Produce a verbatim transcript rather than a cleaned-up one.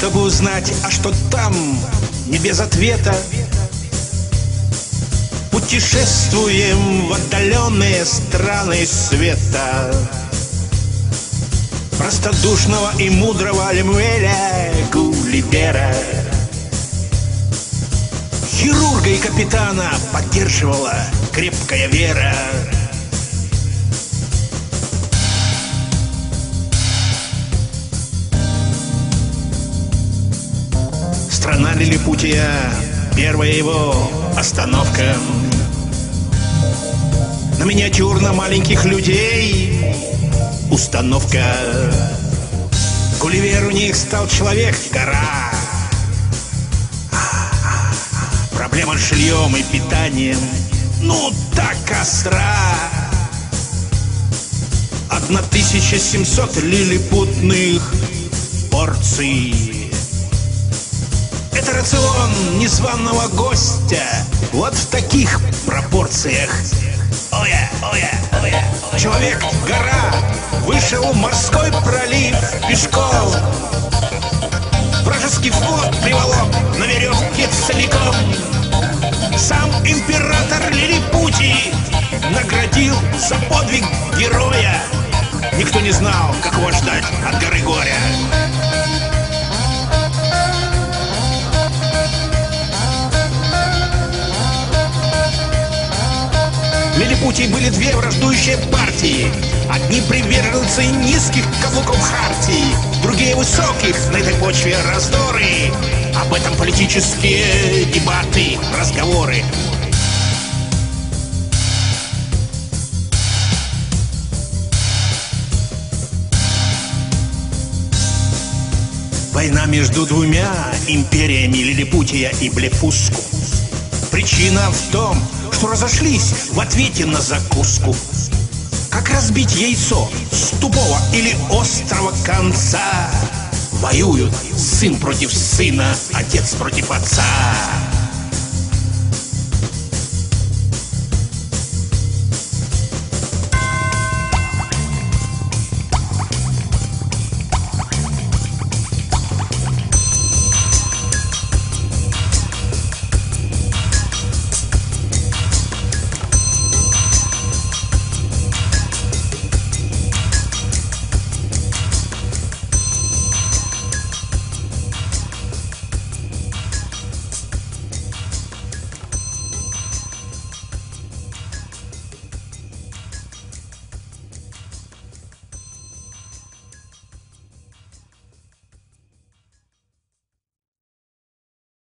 чтобы узнать, а что там, не без ответа. Путешествуем в отдаленные страны света. Простодушного и мудрого Лемюэля Гулливера, хирурга и капитана, поддерживала крепкая вера. Страна Лилипутия, первая его остановка. На миниатюрно маленьких людей установка. Гулливер у них стал человек-гора. Проблема с жильем и питанием, ну так остра. Одна тысяча семьсот лилипутных порций. Это рацион незваного гостя, вот в таких пропорциях. Оя, оя, оя. Человек-гора вышел в морской пролив пешком. Вражеский флот приволок на веревке целиком. Сам император Лилипутии наградил за подвиг героя. Никто не знал, как его ждать от горы горя. В Лилипутии были две враждующие партии. Одни приверженцы низких каблуков хартии, другие высоких, на этой почве раздоры. Об этом политические дебаты, разговоры. Война между двумя империями Лилипутия и Блефуску. Причина в том, что разошлись в ответе на закуску. Как разбить яйцо с тупого или острого конца? Воюют сын против сына, отец против отца.